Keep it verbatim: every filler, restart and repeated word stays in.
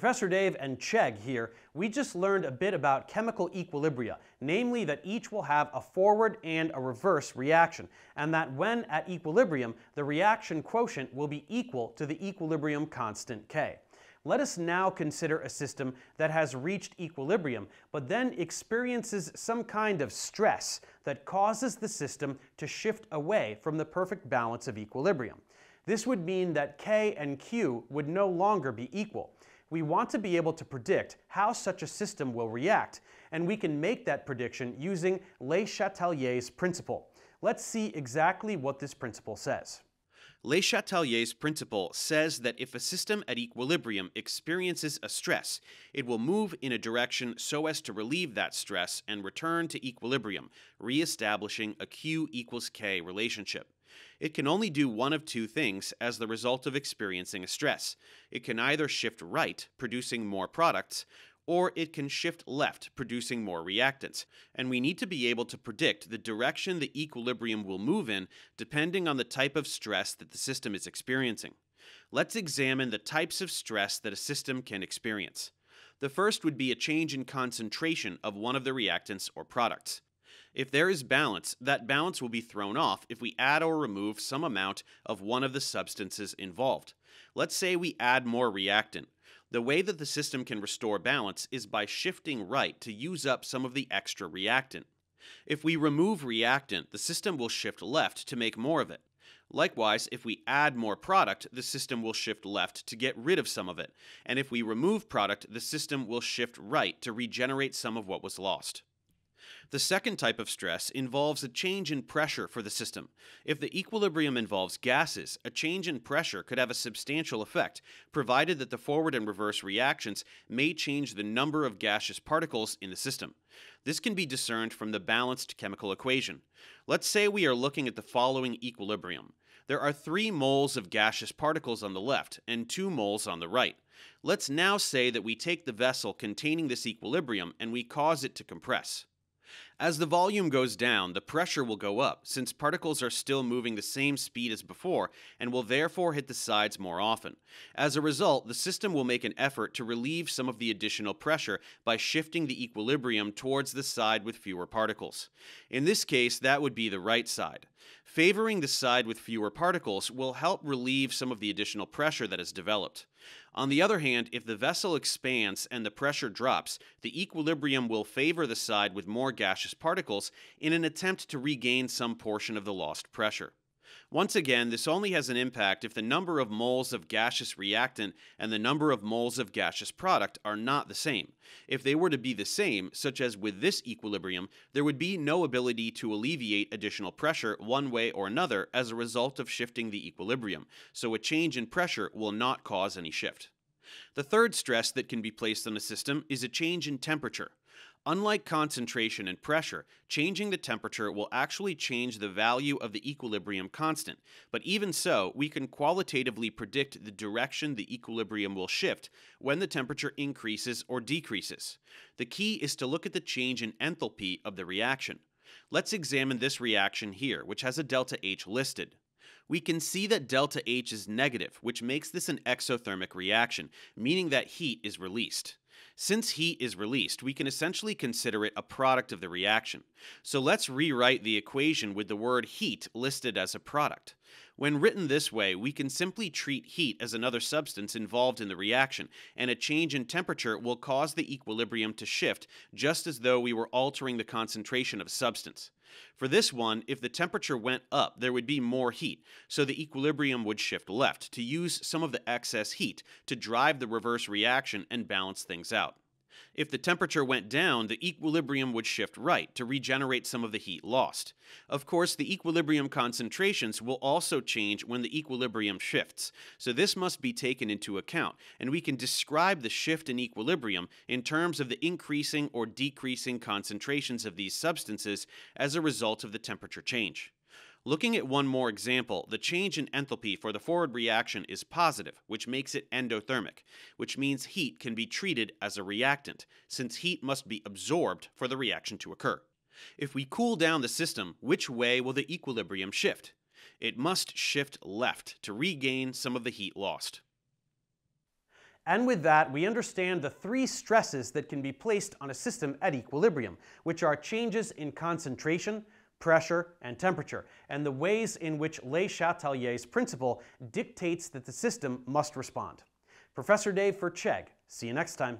Professor Dave and Chegg here. We just learned a bit about chemical equilibria, namely that each will have a forward and a reverse reaction, and that when at equilibrium, the reaction quotient will be equal to the equilibrium constant K. Let us now consider a system that has reached equilibrium, but then experiences some kind of stress that causes the system to shift away from the perfect balance of equilibrium. This would mean that K and Q would no longer be equal. We want to be able to predict how such a system will react, and we can make that prediction using Le Chatelier's principle. Let's see exactly what this principle says. Le Chatelier's principle says that if a system at equilibrium experiences a stress, it will move in a direction so as to relieve that stress and return to equilibrium, re-establishing a Q equals K relationship. It can only do one of two things as the result of experiencing a stress. It can either shift right, producing more products, or it can shift left, producing more reactants. And we need to be able to predict the direction the equilibrium will move in depending on the type of stress that the system is experiencing. Let's examine the types of stress that a system can experience. The first would be a change in concentration of one of the reactants or products. If there is balance, that balance will be thrown off if we add or remove some amount of one of the substances involved. Let's say we add more reactant. The way that the system can restore balance is by shifting right to use up some of the extra reactant. If we remove reactant, the system will shift left to make more of it. Likewise, if we add more product, the system will shift left to get rid of some of it. And if we remove product, the system will shift right to regenerate some of what was lost. The second type of stress involves a change in pressure for the system. If the equilibrium involves gases, a change in pressure could have a substantial effect, provided that the forward and reverse reactions may change the number of gaseous particles in the system. This can be discerned from the balanced chemical equation. Let's say we are looking at the following equilibrium. There are three moles of gaseous particles on the left and two moles on the right. Let's now say that we take the vessel containing this equilibrium and we cause it to compress. As the volume goes down, the pressure will go up, since particles are still moving the same speed as before and will therefore hit the sides more often. As a result, the system will make an effort to relieve some of the additional pressure by shifting the equilibrium towards the side with fewer particles. In this case, that would be the right side. Favoring the side with fewer particles will help relieve some of the additional pressure that has developed. On the other hand, if the vessel expands and the pressure drops, the equilibrium will favor the side with more gaseous particles in an attempt to regain some portion of the lost pressure. Once again, this only has an impact if the number of moles of gaseous reactant and the number of moles of gaseous product are not the same. If they were to be the same, such as with this equilibrium, there would be no ability to alleviate additional pressure one way or another as a result of shifting the equilibrium, so a change in pressure will not cause any shift. The third stress that can be placed on a system is a change in temperature. Unlike concentration and pressure, changing the temperature will actually change the value of the equilibrium constant, but even so, we can qualitatively predict the direction the equilibrium will shift when the temperature increases or decreases. The key is to look at the change in enthalpy of the reaction. Let's examine this reaction here, which has a delta H listed. We can see that delta H is negative, which makes this an exothermic reaction, meaning that heat is released. Since heat is released, we can essentially consider it a product of the reaction. So let's rewrite the equation with the word heat listed as a product. When written this way, we can simply treat heat as another substance involved in the reaction, and a change in temperature will cause the equilibrium to shift, just as though we were altering the concentration of a substance. For this one, if the temperature went up, there would be more heat, so the equilibrium would shift left to use some of the excess heat to drive the reverse reaction and balance things out. If the temperature went down, the equilibrium would shift right to regenerate some of the heat lost. Of course, the equilibrium concentrations will also change when the equilibrium shifts, so this must be taken into account, and we can describe the shift in equilibrium in terms of the increasing or decreasing concentrations of these substances as a result of the temperature change. Looking at one more example, the change in enthalpy for the forward reaction is positive, which makes it endothermic, which means heat can be treated as a reactant, since heat must be absorbed for the reaction to occur. If we cool down the system, which way will the equilibrium shift? It must shift left to regain some of the heat lost. And with that, we understand the three stresses that can be placed on a system at equilibrium, which are changes in concentration, pressure, and temperature, and the ways in which Le Chatelier's principle dictates that the system must respond. Professor Dave for Chegg. See you next time.